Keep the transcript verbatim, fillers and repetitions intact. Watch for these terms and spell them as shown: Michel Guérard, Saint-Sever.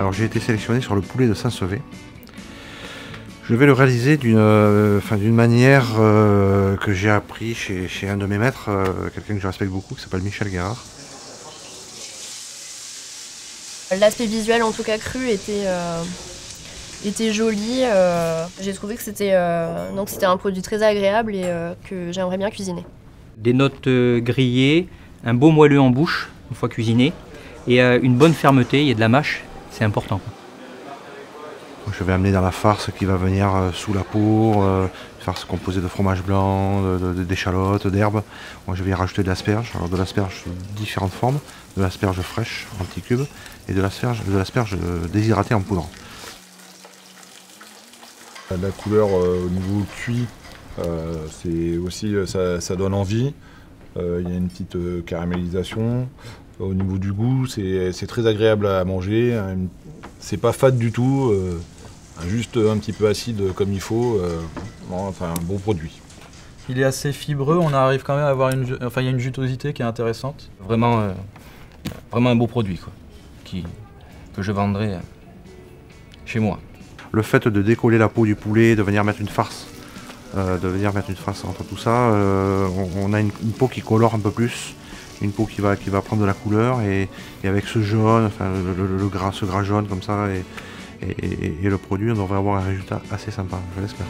Alors j'ai été sélectionné sur le poulet de Saint-Sever. Je vais le réaliser d'une euh, manière euh, que j'ai appris chez, chez un de mes maîtres, euh, quelqu'un que je respecte beaucoup, qui s'appelle Michel Guérard. L'aspect visuel, en tout cas cru, était, euh, était joli. Euh, j'ai trouvé que c'était euh, un produit très agréable et euh, que j'aimerais bien cuisiner. Des notes grillées, un beau moelleux en bouche, une fois cuisiné, et euh, une bonne fermeté, il y a de la mâche, c'est important, quoi. Je vais amener dans la farce qui va venir sous la peau, euh, une farce composée de fromage blanc, d'échalotes, d'herbes. Moi, je vais y rajouter de l'asperge, alors de l'asperge de différentes formes, de l'asperge fraîche en petits cubes et de l'asperge de l'asperge déshydratée en poudre. La couleur euh, au niveau cuit, euh, c'est aussi ça, ça donne envie. Il euh, y a une petite euh, caramélisation. Au niveau du goût, c'est très agréable à manger. C'est pas fade du tout, euh, juste un petit peu acide comme il faut. Euh, non, enfin, un bon produit. Il est assez fibreux, on arrive quand même à avoir une, enfin, il y a une jutosité qui est intéressante. Vraiment, euh, vraiment un beau produit quoi, qui, que je vendrai chez moi. Le fait de décoller la peau du poulet, de venir mettre une farce, euh, de venir mettre une farce entre tout ça, euh, on, on a une, une peau qui colore un peu plus. Une peau qui va, qui va prendre de la couleur et, et avec ce jaune, enfin le, le, le gras, ce gras jaune comme ça et, et, et, et le produit, on devrait avoir un résultat assez sympa, je l'espère.